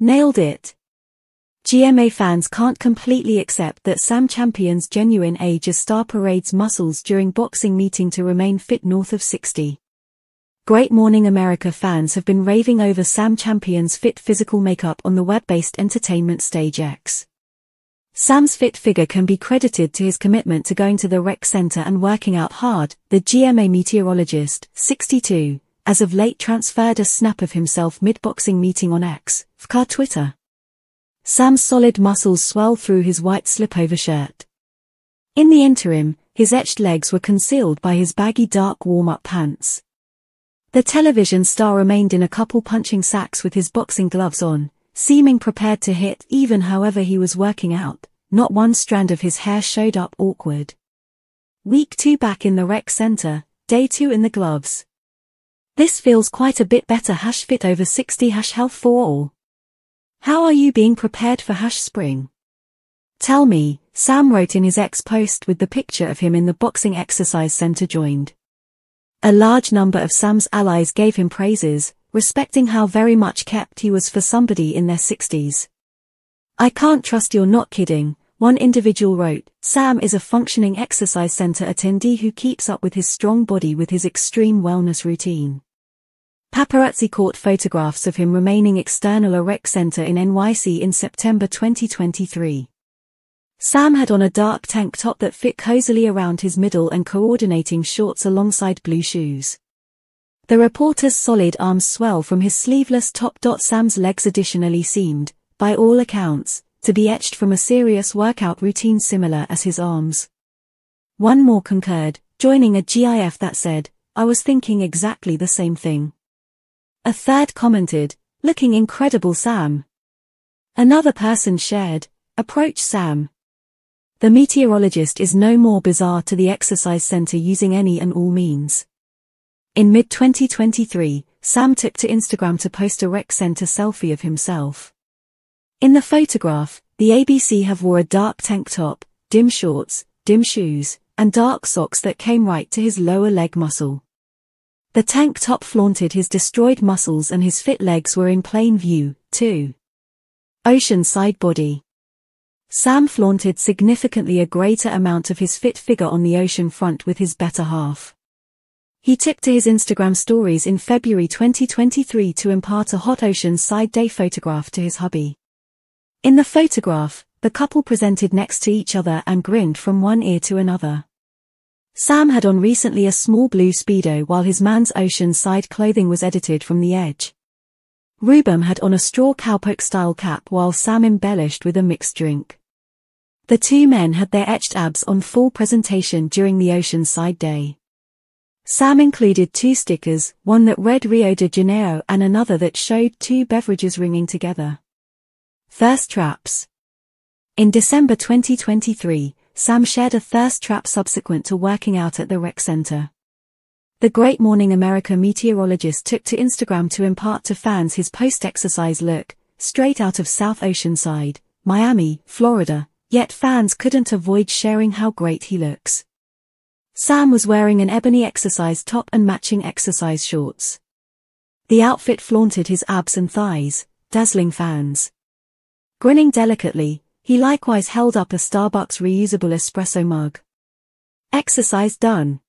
Nailed it! GMA fans can't completely accept that Sam Champion's genuine age as star parades muscles during boxing meeting to remain fit north of 60. Good Morning America fans have been raving over Sam Champion's fit physical makeup on the web-based entertainment Stage X. Sam's fit figure can be credited to his commitment to going to the rec center and working out hard. The GMA meteorologist, 62, as of late transferred a snap of himself mid-boxing meeting on X, via Twitter. Sam's solid muscles swell through his white slipover shirt. In the interim, his etched legs were concealed by his baggy dark warm-up pants. The television star remained in a couple punching sacks with his boxing gloves on, seeming prepared to hit even however he was working out. Not one strand of his hair showed up awkward. Week 2 back in the rec center, day 2 in the gloves. This feels quite a bit better. Fit over 60 health for all. How are you being prepared for spring? Tell me, Sam wrote in his X post with the picture of him in the boxing exercise center joined. A large number of Sam's allies gave him praises, respecting how very much kept he was for somebody in their 60s. "I can't trust you're not kidding," one individual wrote. Sam is a functioning exercise center attendee who keeps up with his strong body with his extreme wellness routine. Paparazzi caught photographs of him remaining external a rec center in NYC in September 2023. Sam had on a dark tank top that fit cozily around his middle and coordinating shorts alongside blue shoes. The reporter's solid arms swell from his sleeveless top. Sam's legs additionally seemed, by all accounts, to be etched from a serious workout routine similar as his arms. One more concurred, joining a GIF that said, "I was thinking exactly the same thing." A third commented, "Looking incredible, Sam." Another person shared, "Approach Sam." The meteorologist is no more bizarre to the exercise center using any and all means. In mid-2023, Sam took to Instagram to post a rec center selfie of himself. In the photograph, the ABC have wore a dark tank top, dim shorts, dim shoes, and dark socks that came right to his lower leg muscle. The tank top flaunted his destroyed muscles and his fit legs were in plain view, too. Oceanside body. Sam flaunted significantly a greater amount of his fit figure on the ocean front with his better half. He took to his Instagram stories in February 2023 to impart a hot Oceanside day photograph to his hubby. In the photograph, the couple presented next to each other and grinned from one ear to another. Sam had on recently a small blue Speedo while his man's Oceanside clothing was edited from the edge. Rubem had on a straw cowpoke-style cap while Sam embellished with a mixed drink. The two men had their etched abs on full presentation during the Oceanside day. Sam included two stickers, one that read Rio de Janeiro and another that showed two beverages ringing together. Thirst traps. In December 2023, Sam shared a thirst trap subsequent to working out at the rec center. The Good Morning America meteorologist took to Instagram to impart to fans his post-exercise look, straight out of South Oceanside, Miami, Florida, yet fans couldn't avoid sharing how great he looks. Sam was wearing an ebony exercise top and matching exercise shorts. The outfit flaunted his abs and thighs, dazzling fans. Grinning delicately, he likewise held up a Starbucks reusable espresso mug. Exercise done.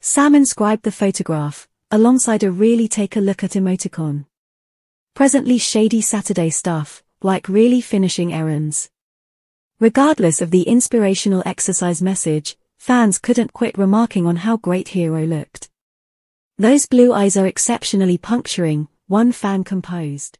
Sam inscribed the photograph, alongside a really take a look at emoticon. Presently shady Saturday stuff, like really finishing errands. Regardless of the inspirational exercise message, fans couldn't quit remarking on how great hero looked. "Those blue eyes are exceptionally puncturing," one fan composed.